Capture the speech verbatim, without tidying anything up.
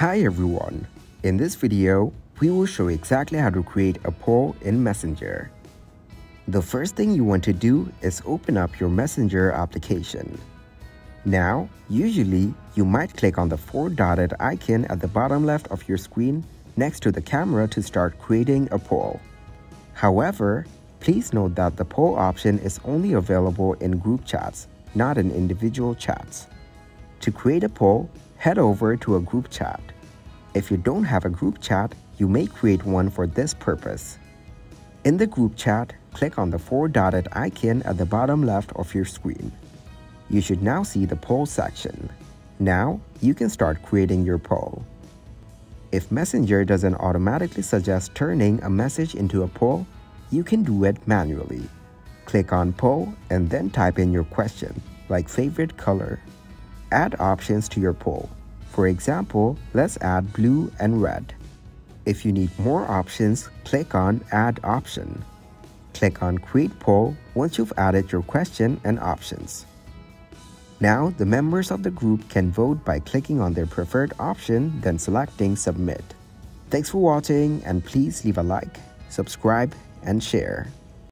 Hi everyone! In this video, we will show exactly how to create a poll in Messenger. The first thing you want to do is open up your Messenger application. Now, usually, you might click on the four dotted icon at the bottom left of your screen next to the camera to start creating a poll. However, please note that the poll option is only available in group chats, not in individual chats. To create a poll, head over to a group chat. If you don't have a group chat, you may create one for this purpose. In the group chat, click on the four dotted icon at the bottom left of your screen. You should now see the poll section. Now, you can start creating your poll. If Messenger doesn't automatically suggest turning a message into a poll, you can do it manually. Click on Poll and then type in your question, like favorite color. Add options to your poll. For example, let's add blue and red. If you need more options, click on Add Option. Click on Create Poll once you've added your question and options. Now, the members of the group can vote by clicking on their preferred option, then selecting Submit. Thanks for watching, and please leave a like, subscribe, and share.